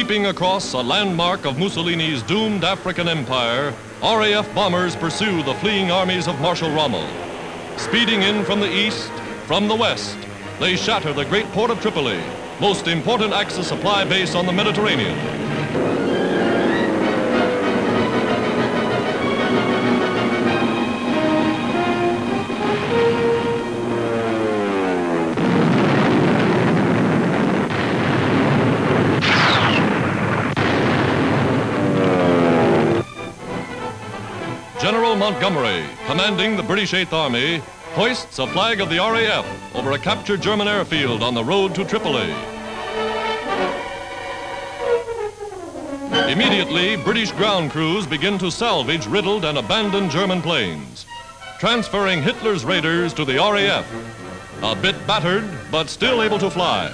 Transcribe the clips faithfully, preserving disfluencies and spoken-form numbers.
Sweeping across a landmark of Mussolini's doomed African empire, R A F bombers pursue the fleeing armies of Marshal Rommel. Speeding in from the east, from the west, they shatter the great port of Tripoli, most important Axis supply base on the Mediterranean. General Montgomery, commanding the British Eighth Army, hoists a flag of the R A F over a captured German airfield on the road to Tripoli. Immediately, British ground crews begin to salvage riddled and abandoned German planes, transferring Hitler's raiders to the R A F, a bit battered but still able to fly.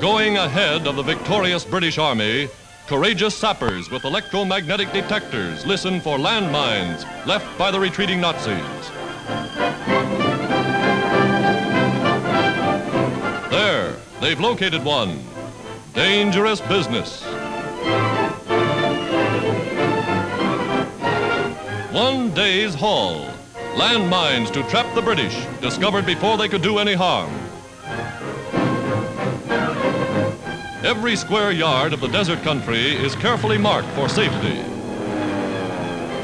Going ahead of the victorious British Army, courageous sappers with electromagnetic detectors listen for landmines left by the retreating Nazis. There, they've located one. Dangerous business. One day's haul. Landmines to trap the British, discovered before they could do any harm. Every square yard of the desert country is carefully marked for safety.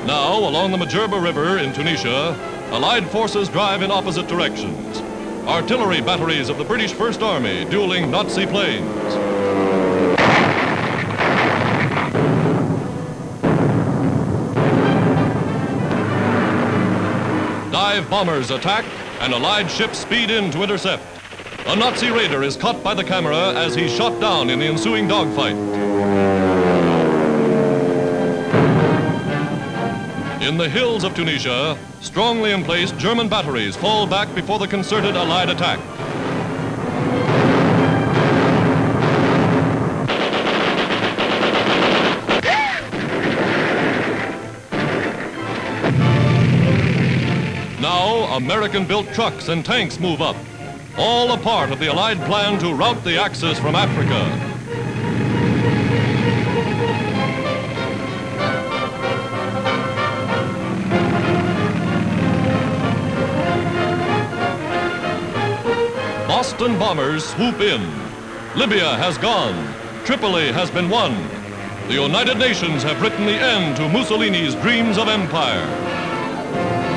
Now, along the Medjerda River in Tunisia, Allied forces drive in opposite directions. Artillery batteries of the British First Army dueling Nazi planes. Dive bombers attack, and Allied ships speed in to intercept. A Nazi raider is caught by the camera as he's shot down in the ensuing dogfight. In the hills of Tunisia, strongly emplaced German batteries fall back before the concerted Allied attack. Now, American-built trucks and tanks move up, all a part of the Allied plan to rout the Axis from Africa. Boston bombers swoop in. Libya has gone. Tripoli has been won. The United Nations have written the end to Mussolini's dreams of empire.